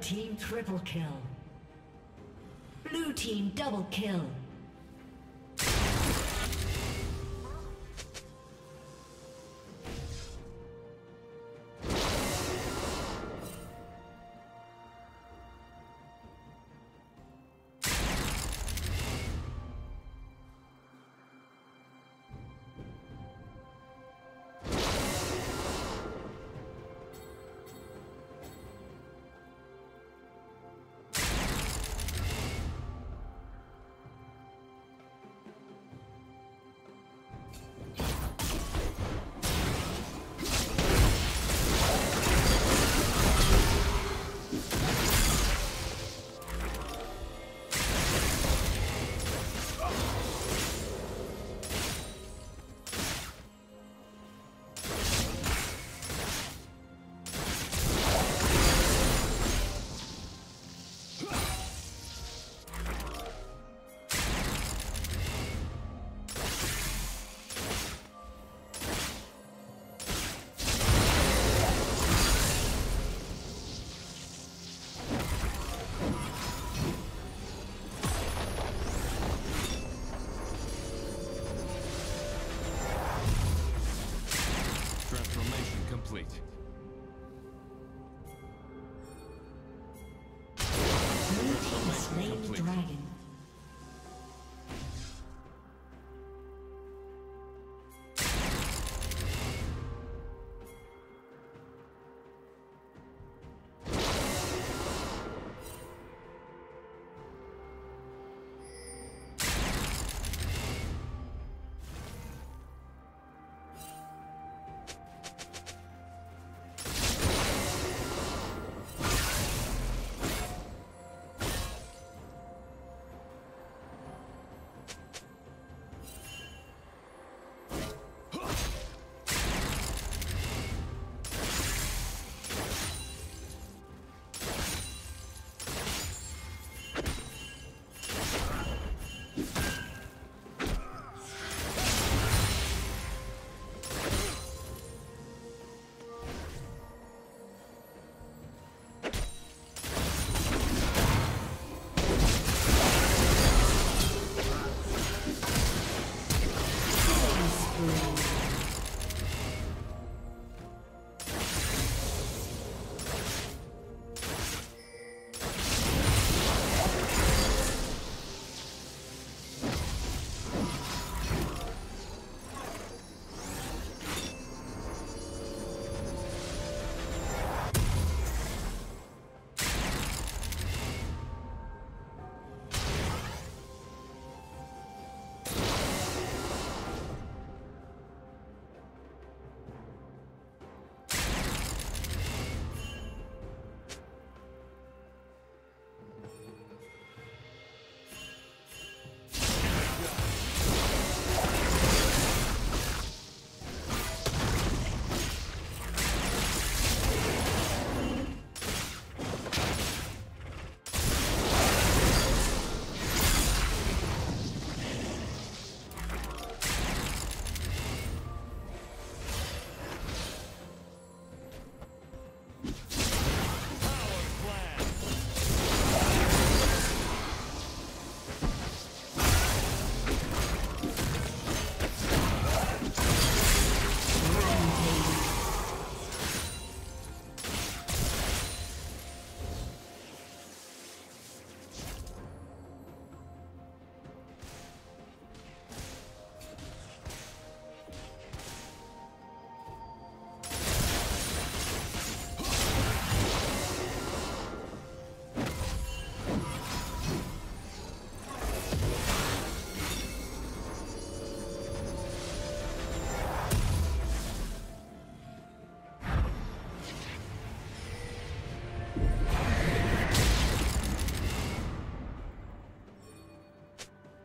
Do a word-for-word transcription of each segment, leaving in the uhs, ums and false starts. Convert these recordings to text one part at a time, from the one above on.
Red team triple kill. Blue team double kill.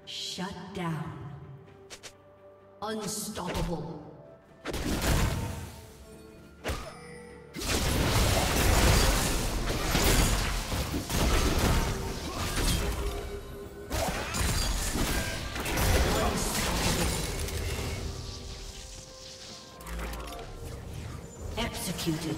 Shut down. Unstoppable. Unstoppable. Executed.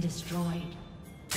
Destroyed. A